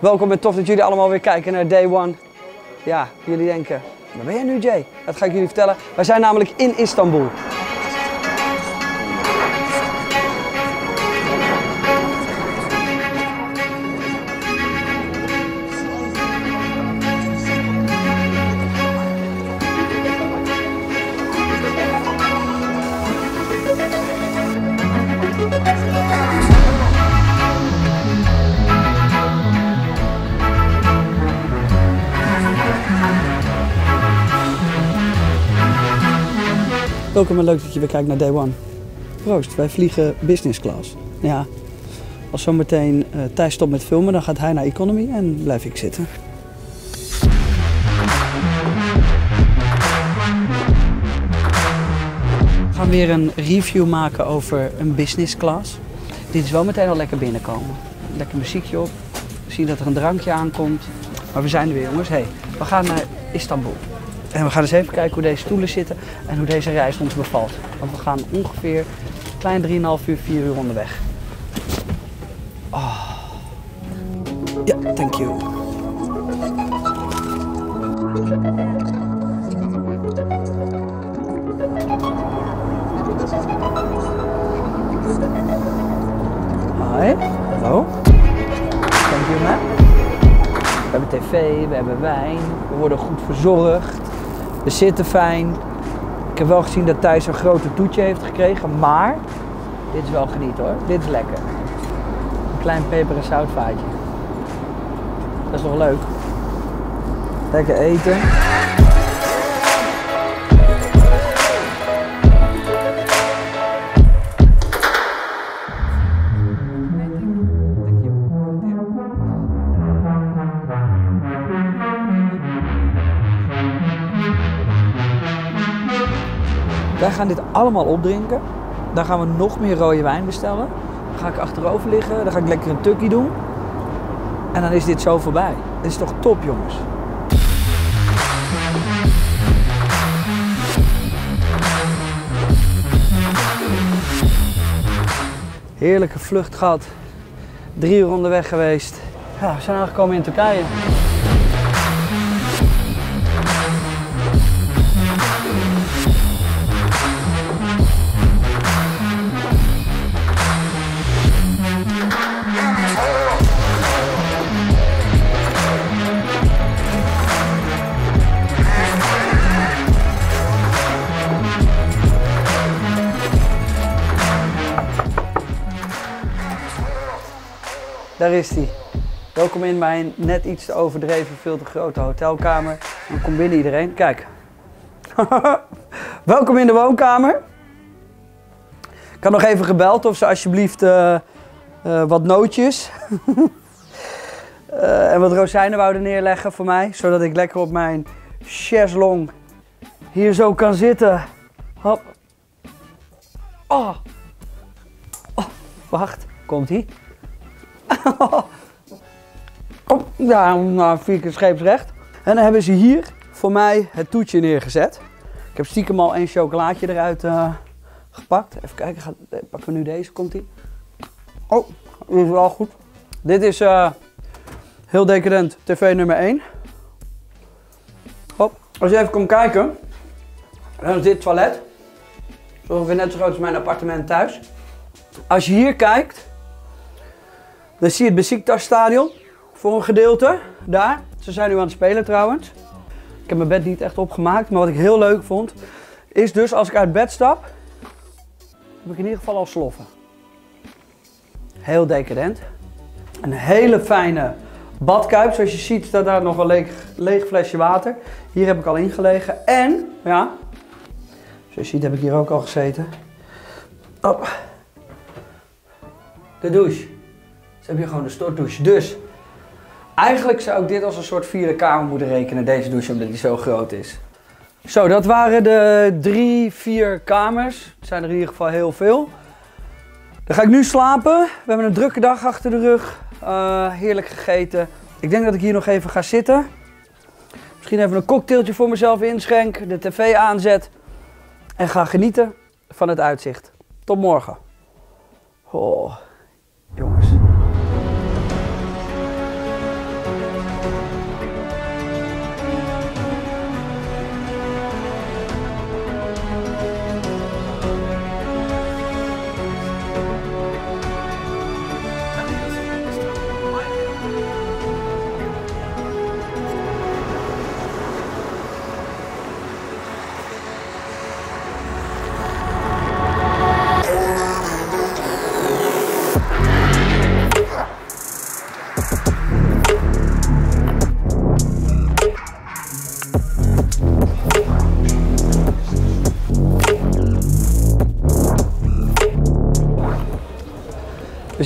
Welkom en tof dat jullie allemaal weer kijken naar Day One. Ja, jullie denken, waar ben jij nu, Jay? Dat ga ik jullie vertellen. Wij zijn namelijk in Istanbul. Welkom en leuk dat je weer kijkt naar Day One. Proost, wij vliegen business class. Ja, als zometeen Thijs stopt met filmen, dan gaat hij naar economy en blijf ik zitten. We gaan weer een review maken over een business class. Dit is wel meteen al lekker binnenkomen. Lekker muziekje op, zie dat er een drankje aankomt. Maar we zijn er weer, jongens. Hey, we gaan naar Istanbul. En we gaan eens even kijken hoe deze stoelen zitten en hoe deze reis ons bevalt. Want we gaan ongeveer een klein 3,5 uur, 4 uur onderweg. Oh. Ja, thank you. Hi, hallo. Thank you, man. We hebben tv, we hebben wijn, we worden goed verzorgd. We zitten fijn. Ik heb wel gezien dat Thijs een grote toetje heeft gekregen, maar dit is wel geniet hoor. Dit is lekker. Een klein peper- en zoutvaatje. Dat is toch leuk? Lekker eten. Wij gaan dit allemaal opdrinken. Dan gaan we nog meer rode wijn bestellen. Dan ga ik achterover liggen. Dan ga ik lekker een tukkie doen. En dan is dit zo voorbij. Dit is toch top, jongens. Heerlijke vlucht gehad. 3 uur onderweg geweest. Ja, we zijn aangekomen in Turkije. Daar is hij. Welkom in mijn net iets te overdreven, veel te grote hotelkamer. Dan komt binnen iedereen. Kijk. Welkom in de woonkamer. Ik had nog even gebeld of ze alsjeblieft wat nootjes en wat rozijnen wouden neerleggen voor mij. Zodat ik lekker op mijn chaise-longue hier zo kan zitten. Hop. Oh. Oh. Wacht, komt hij? Ja, nou, 4 keer scheepsrecht. En dan hebben ze hier voor mij het toetje neergezet. Ik heb stiekem al 1 chocolaatje eruit gepakt. Even kijken, pakken we nu deze, komt die. Oh, dat is wel goed. Dit is heel decadent tv nummer 1. Hop. Als je even komt kijken, dan is dit toilet. Zo ongeveer net zo groot als mijn appartement thuis. Als je hier kijkt, dan zie je het Beşiktaşstadion voor een gedeelte, daar. Ze zijn nu aan het spelen trouwens. Ik heb mijn bed niet echt opgemaakt, maar wat ik heel leuk vond, is dus als ik uit bed stap, heb ik in ieder geval al sloffen. Heel decadent. Een hele fijne badkuip, zoals je ziet staat daar nog een leeg flesje water. Hier heb ik al ingelegen en, ja, zoals je ziet heb ik hier ook al gezeten. Op. De douche. Dus heb je gewoon een stortdouche. Dus eigenlijk zou ik dit als een soort 4e kamer moeten rekenen, deze douche, omdat die zo groot is. Zo, dat waren de 3, 4 kamers. Het zijn er in ieder geval heel veel. Dan ga ik nu slapen. We hebben een drukke dag achter de rug. Heerlijk gegeten. Ik denk dat ik hier nog even ga zitten. Misschien even een cocktailtje voor mezelf inschenk, de tv aanzet en ga genieten van het uitzicht. Tot morgen. Oh, jongens.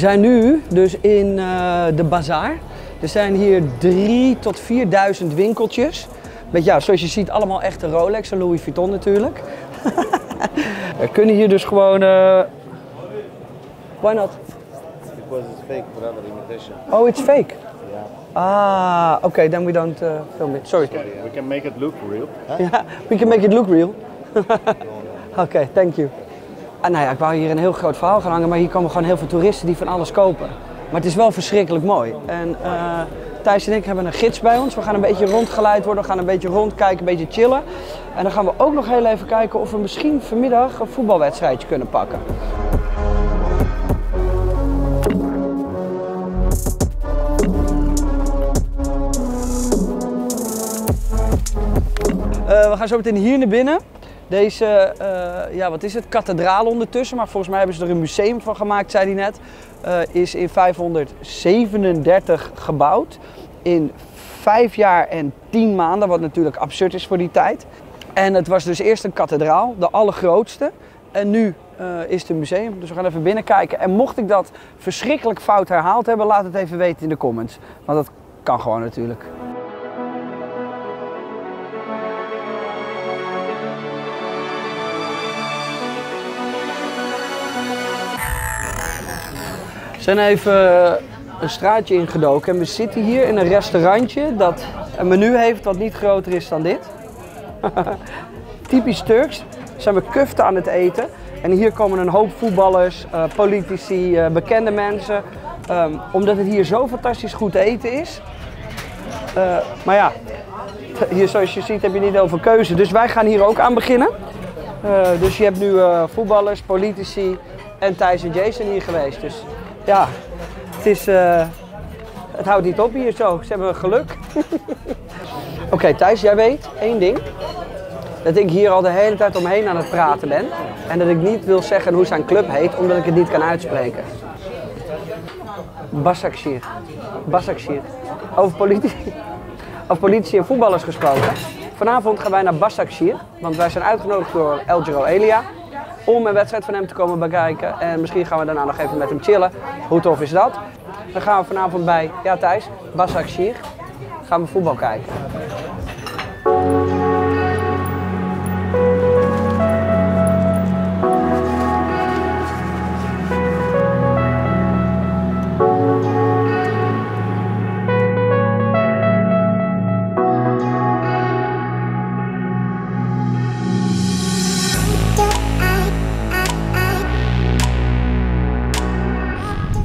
zijn nu dus in de bazaar. Er zijn hier 3.000 tot 4.000 winkeltjes. Met, ja, zoals je ziet, allemaal echte Rolex en Louis Vuitton natuurlijk. We kunnen hier dus gewoon... Why not? Because it's fake, brother, imitation. Oh, it's fake? Yeah. Ah, okay, then we don't film it. Sorry. We can make it look real. Huh? Yeah, we can make it look real. Okay, thank you. Ah, nou ja, ik wou hier een heel groot verhaal gaan hangen, maar hier komen gewoon heel veel toeristen die van alles kopen. Maar het is wel verschrikkelijk mooi. En Thijs en ik hebben een gids bij ons. We gaan een beetje rondgeleid worden, we gaan een beetje rondkijken, een beetje chillen. En dan gaan we ook nog heel even kijken of we misschien vanmiddag een voetbalwedstrijdje kunnen pakken. We gaan zo meteen hier naar binnen. Deze, ja, wat is het, kathedraal ondertussen, maar volgens mij hebben ze er een museum van gemaakt, zei hij net. Is in 537 gebouwd, in 5 jaar en 10 maanden, wat natuurlijk absurd is voor die tijd. En het was dus eerst een kathedraal, de allergrootste, en nu is het een museum. Dus we gaan even binnenkijken. En mocht ik dat verschrikkelijk fout herhaald hebben, laat het even weten in de comments. Want dat kan gewoon natuurlijk. We zijn even een straatje ingedoken en we zitten hier in een restaurantje dat een menu heeft wat niet groter is dan dit. Typisch Turks. Zijn we kuften aan het eten en hier komen een hoop voetballers, politici, bekende mensen. Omdat het hier zo fantastisch goed eten is. Maar ja, hier zoals je ziet heb je niet heel veel keuze, dus wij gaan hier ook aan beginnen. Dus je hebt nu voetballers, politici en Thijs en Jason hier geweest. Dus ja, het is, het houdt niet op hier zo. Ze hebben geluk. Oké, Thijs, jij weet één ding. Dat ik hier al de hele tijd omheen aan het praten ben. En dat ik niet wil zeggen hoe zijn club heet, omdat ik het niet kan uitspreken. Başakşehir. Başakşehir. Over politici en voetballers gesproken. Vanavond gaan wij naar Başakşehir, want wij zijn uitgenodigd door Eljero Elia om een wedstrijd van hem te komen bekijken. En misschien gaan we daarna nog even met hem chillen. Hoe tof is dat? Dan gaan we vanavond bij, ja Thijs, Başakşehir, gaan we voetbal kijken.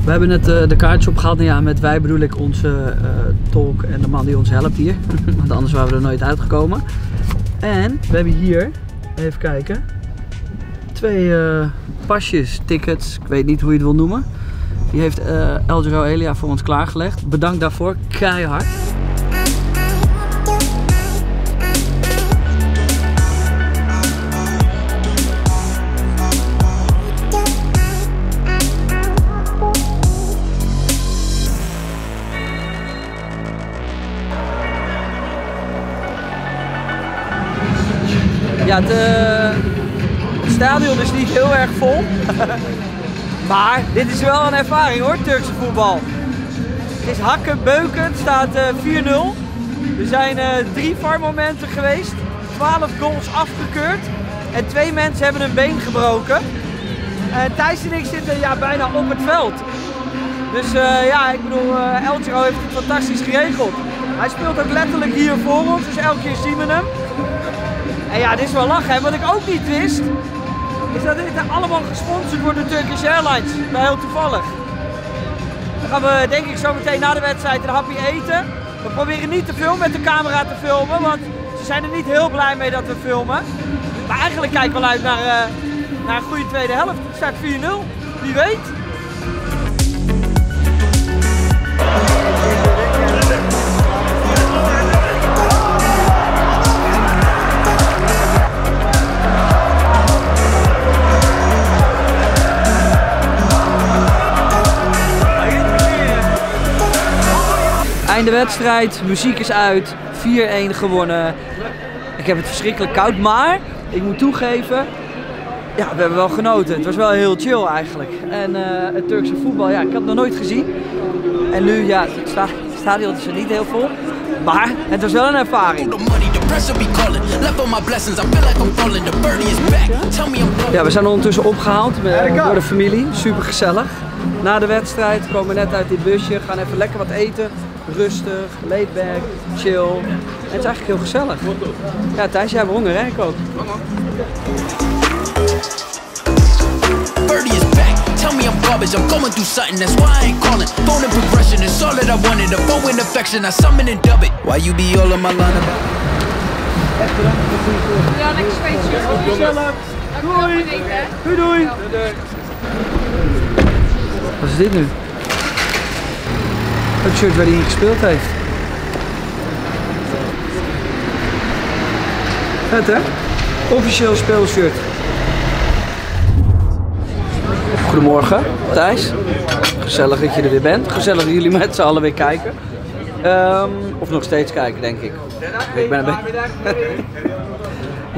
We hebben net de kaartshop gehad. Nou ja, met wij bedoel ik onze tolk en de man die ons helpt hier. Want anders waren we er nooit uitgekomen. En we hebben hier, even kijken, 2 pasjes, tickets, ik weet niet hoe je het wil noemen. Die heeft Eljero Elia voor ons klaargelegd. Bedankt daarvoor, keihard. Ja, het stadion is niet heel erg vol, maar dit is wel een ervaring hoor, Turkse voetbal. Het is hakken, beuken, het staat 4-0. Er zijn 3 VAR-momenten geweest, 12 goals afgekeurd en 2 mensen hebben hun been gebroken. Thijs en ik zitten, ja, bijna op het veld. Dus ja, ik bedoel, Eljero heeft het fantastisch geregeld. Hij speelt ook letterlijk hier voor ons, dus elke keer zien we hem. En ja, dit is wel lachen. En wat ik ook niet wist, is dat dit allemaal gesponsord wordt door Turkish Airlines. Dat is heel toevallig. Dan gaan we denk ik zo meteen na de wedstrijd een hapje eten. We proberen niet te veel met de camera te filmen, want ze zijn er niet heel blij mee dat we filmen. Maar eigenlijk kijk ik wel uit naar een goede tweede helft. Het staat 4-0, wie weet. Einde wedstrijd, muziek is uit, 4-1 gewonnen. Ik heb het verschrikkelijk koud, maar ik moet toegeven, Ja, we hebben wel genoten. Het was wel heel chill eigenlijk. En het Turkse voetbal, ja, ik had het nog nooit gezien. En nu, ja, het stadion is er niet heel vol. Maar het was wel een ervaring. Ja, we zijn ondertussen opgehaald door de familie. Super gezellig. Na de wedstrijd komen we net uit dit busje, gaan even lekker wat eten. Rustig, laid back, chill. En het is eigenlijk heel gezellig. Ja, Thijs, jij hebt honger, hè? Ik ook. Ja, lekker zweetje. Doei. Doei, doei. Wat is dit nu? Het shirt waar hij in gespeeld heeft. Vet, hè? Officieel speelshirt. Goedemorgen, Thijs. Gezellig dat je er weer bent. Gezellig dat jullie met z'n allen weer kijken. Of nog steeds kijken, denk ik. Ik ben er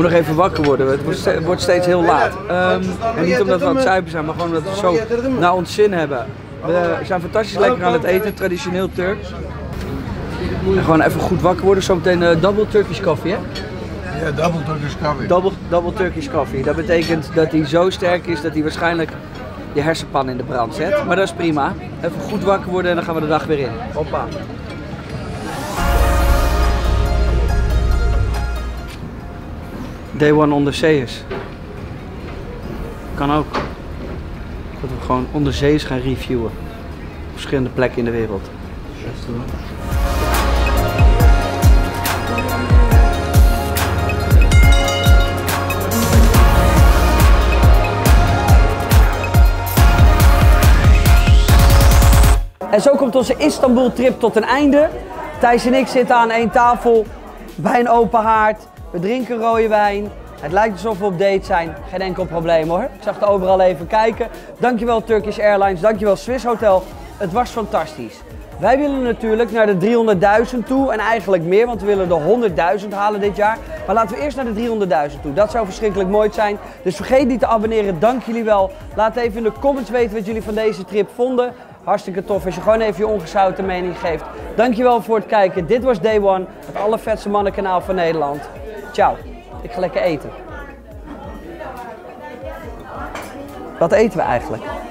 moet nog even wakker worden, het wordt steeds heel laat. En niet omdat we aan het zuipen zijn, maar gewoon omdat we zo naar ons zin hebben. We zijn fantastisch lekker aan het eten, traditioneel Turks. En gewoon even goed wakker worden, zometeen double Turkish coffee, hè? Ja, double Turkish coffee. Double Turkish coffee. Dat betekent dat hij zo sterk is dat hij waarschijnlijk je hersenpan in de brand zet. Maar dat is prima. Even goed wakker worden en dan gaan we de dag weer in. Hoppa. Day one onderzeeërs. Kan ook. Dat we gewoon onderzeeërs gaan reviewen. Op verschillende plekken in de wereld. En zo komt onze Istanbul-trip tot een einde. Thijs en ik zitten aan één tafel bij een open haard. We drinken rode wijn. Het lijkt alsof we op date zijn. Geen enkel probleem hoor. Ik zag er overal even kijken. Dankjewel Turkish Airlines, dankjewel Swiss Hotel. Het was fantastisch. Wij willen natuurlijk naar de 300.000 toe en eigenlijk meer, want we willen de 100.000 halen dit jaar. Maar laten we eerst naar de 300.000 toe. Dat zou verschrikkelijk mooi zijn. Dus vergeet niet te abonneren. Dank jullie wel. Laat even in de comments weten wat jullie van deze trip vonden. Hartstikke tof als je gewoon even je ongezouten mening geeft. Dankjewel voor het kijken. Dit was Day One, het allervetste mannenkanaal van Nederland. Ciao. Ik ga lekker eten. Wat eten we eigenlijk?